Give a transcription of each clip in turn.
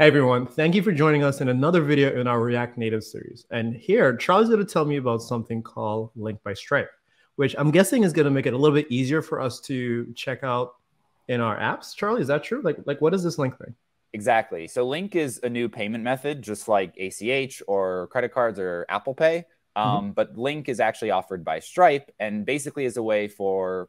Hey everyone, thank you for joining us in another video in our React Native series. And here, Charlie's going to tell me about something called Link by Stripe, which I'm guessing is going to make it a little bit easier for us to check out in our apps. Charlie, is that true? Like what is this Link thing? Exactly. So Link is a new payment method, just like ACH or credit cards or Apple Pay. But Link is actually offered by Stripe and basically is a way for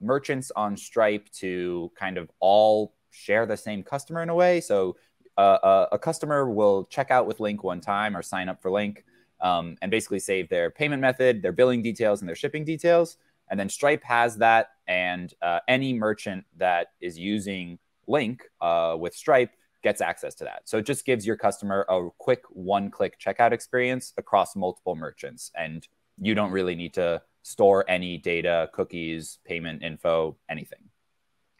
merchants on Stripe to kind of all share the same customer in a way. So a customer will check out with Link one time or sign up for Link and basically save their payment method, their billing details, and their shipping details. And then Stripe has that. And any merchant that is using Link with Stripe gets access to that. So it just gives your customer a quick one-click checkout experience across multiple merchants. And you don't really need to store any data, cookies, payment info, anything.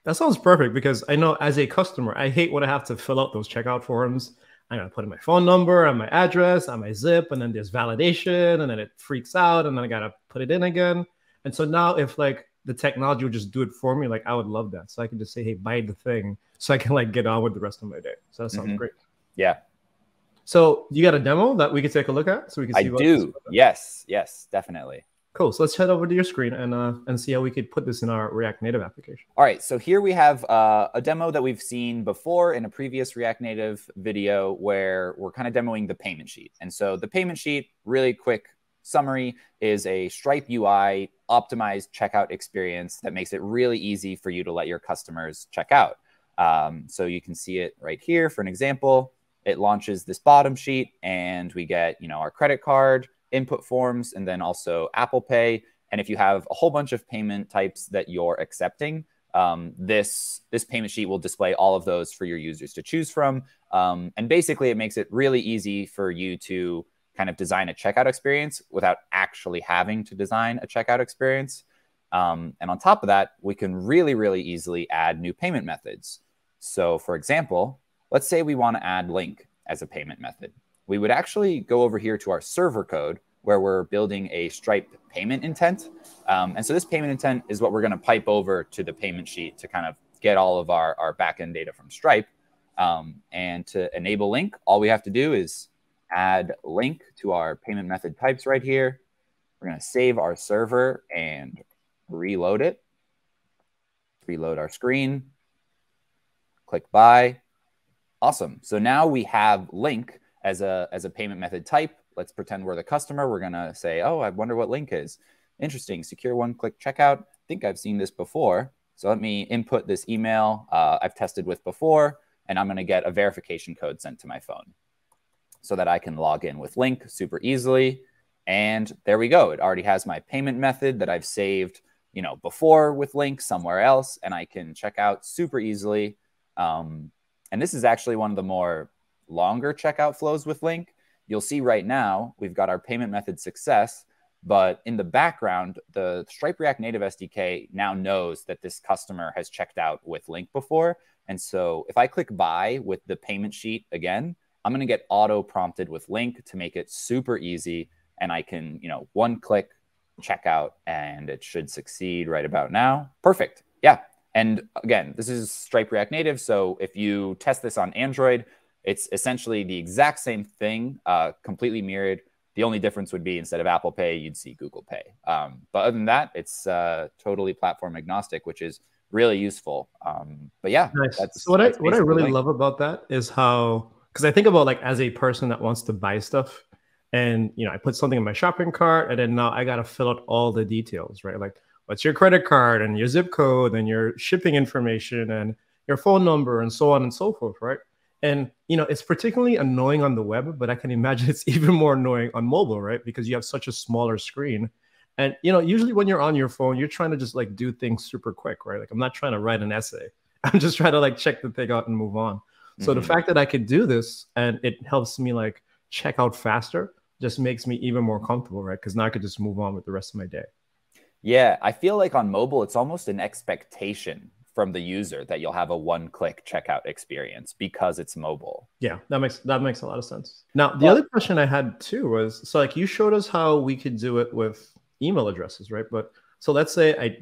That sounds perfect because I know as a customer, I hate when I have to fill out those checkout forms. I'm going to put in my phone number and my address and my zip, and then there's validation, and then it freaks out, and then I got to put it in again. And so now if like the technology would just do it for me, like I would love that. So I can just say, hey, buy the thing so I can like get on with the rest of my day. So that sounds great. Yeah. So you got a demo that we could take a look at so we can see what this is. Yes. Yes, definitely. Cool. So let's head over to your screen and see how we could put this in our React Native application. All right. So here we have a demo that we've seen before in a previous React Native video where we're kind of demoing the payment sheet. And so the payment sheet, really quick summary, is a Stripe UI optimized checkout experience that makes it really easy for you to let your customers check out. So you can see it right here for an example. It launches this bottom sheet and we get, you know, our credit card, input forms, and then also Apple Pay. And if you have a whole bunch of payment types that you're accepting, this payment sheet will display all of those for your users to choose from. And basically, it makes it really easy for you to kind of design a checkout experience without actually having to design a checkout experience. And on top of that, we can really, really easily add new payment methods. So for example, let's say we want to add Link as a payment method. We would actually go over here to our server code where we're building a Stripe payment intent. And so this payment intent is what we're going to pipe over to the payment sheet to kind of get all of our backend data from Stripe. And to enable Link, all we have to do is add Link to our payment method types right here. We're going to save our server and reload it. Reload our screen. Click buy. Awesome. So now we have Link as a payment method type. Let's pretend we're the customer. We're going to say, oh, I wonder what Link is. Interesting. Secure one-click checkout. I think I've seen this before. So let me input this email I've tested with before, and I'm going to get a verification code sent to my phone so that I can log in with Link super easily. And there we go. It already has my payment method that I've saved, you know, before with Link somewhere else, and I can check out super easily. And this is actually one of the more longer checkout flows with Link. You'll see right now we've got our payment method success, but in the background, the Stripe React Native SDK now knows that this customer has checked out with Link before. And so if I click buy with the payment sheet again, I'm going to get auto prompted with Link to make it super easy. And I can, you know, one click checkout and it should succeed right about now. Perfect. Yeah. And again, this is Stripe React Native. So if you test this on Android, it's essentially the exact same thing, completely mirrored. The only difference would be instead of Apple Pay, you'd see Google Pay. But other than that, it's totally platform agnostic, which is really useful. But yeah, nice. What I really love about that is how, because I think about like as a person that wants to buy stuff, and you know, I put something in my shopping cart, and then now I got to fill out all the details, right? Like what's your credit card and your zip code and your shipping information and your phone number and so on and so forth, right? And, you know, it's particularly annoying on the web, but I can imagine it's even more annoying on mobile, right? Because you have such a smaller screen. And, you know, usually when you're on your phone, you're trying to just like do things super quick, right? Like I'm not trying to write an essay. I'm just trying to like check the thing out and move on. So the fact that I could do this and it helps me like check out faster just makes me even more comfortable, right? Because now I could just move on with the rest of my day. Yeah, I feel like on mobile, it's almost an expectation from the user that you'll have a one-click checkout experience because it's mobile. Yeah, that makes a lot of sense. Now, the other question I had too was, so like you showed us how we could do it with email addresses, right? But so let's say I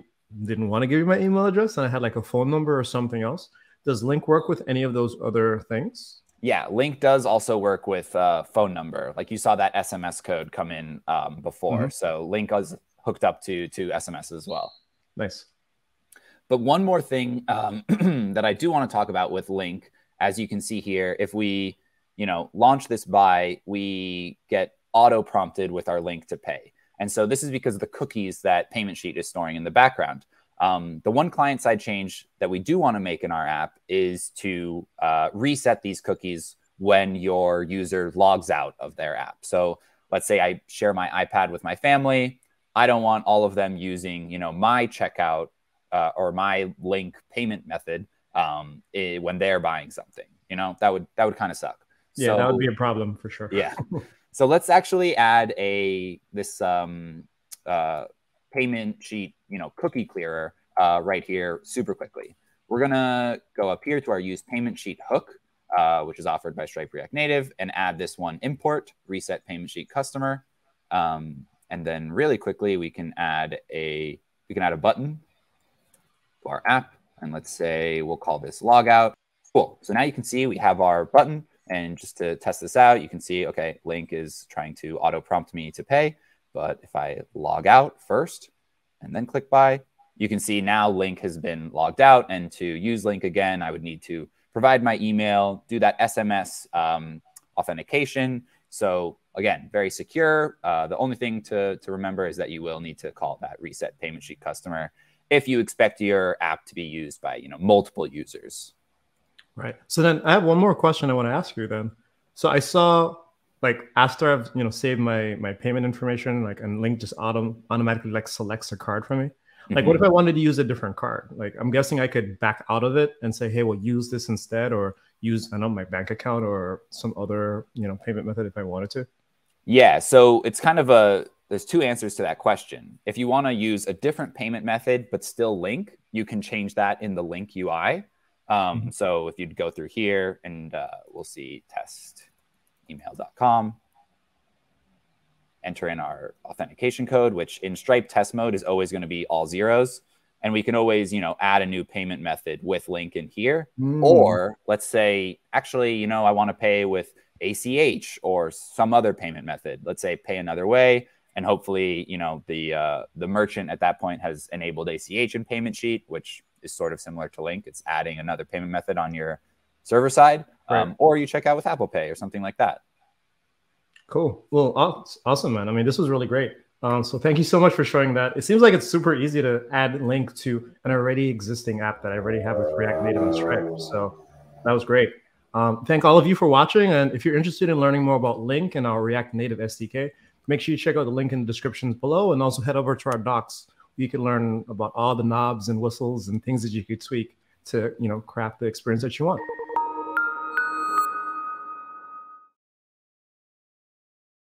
didn't want to give you my email address and I had like a phone number or something else. Does Link work with any of those other things? Yeah, Link does also work with phone number. Like you saw that SMS code come in before. Mm-hmm. So Link is hooked up to SMS as well. Nice. But one more thing that I do want to talk about with Link, as you can see here, if we launch this by, we get auto prompted with our link to pay. And so this is because of the cookies that Payment Sheet is storing in the background. The one client-side change that we do want to make in our app is to reset these cookies when your user logs out of their app. So let's say I share my iPad with my family. I don't want all of them using my checkout or my link payment method when they're buying something. That would kind of suck. Yeah, so, that would be a problem for sure. Yeah. So let's actually add this Payment Sheet, cookie clearer right here super quickly. We're going to go up here to our use Payment Sheet hook, which is offered by Stripe React Native, and add this one import, reset Payment Sheet customer. And then really quickly, we can add a button to our app. And let's say we'll call this logout. Cool. So now you can see we have our button. And just to test this out, you can see, OK, Link is trying to auto prompt me to pay. But if I log out first and then click buy, you can see now Link has been logged out. And to use Link again, I would need to provide my email, do that SMS authentication. So again, very secure. The only thing to remember is that you will need to call that reset Payment Sheet customer if you expect your app to be used by multiple users. Right. So then I have one more question I want to ask you then. So I saw, like, after I've saved my payment information, and Link just automatically selects a card for me. Like, mm-hmm. What if I wanted to use a different card? Like, I'm guessing I could back out of it and say, hey, well, use this instead, or use my bank account or some other payment method if I wanted to. Yeah. So it's kind of there's two answers to that question. If you want to use a different payment method but still Link, you can change that in the Link UI. Mm-hmm. So if you'd go through here and we'll see test email.com, enter in our authentication code, which in Stripe test mode is always going to be all zeros. And we can always, add a new payment method with Link in here. Mm. Or let's say, actually, I want to pay with ACH or some other payment method. Let's say pay another way. And hopefully, the merchant at that point has enabled ACH in Payment Sheet, which is sort of similar to Link. It's adding another payment method on your server side. Right. Or you check out with Apple Pay or something like that. Cool. Well, awesome, man. I mean, this was really great. So thank you so much for showing that. It seems like it's super easy to add Link to an already existing app that I already have with React Native and Stripe. So that was great. Thank all of you for watching. And if you're interested in learning more about Link and our React Native SDK, make sure you check out the link in the descriptions below, and also head over to our docs. You can learn about all the knobs and whistles and things that you could tweak to craft the experience that you want.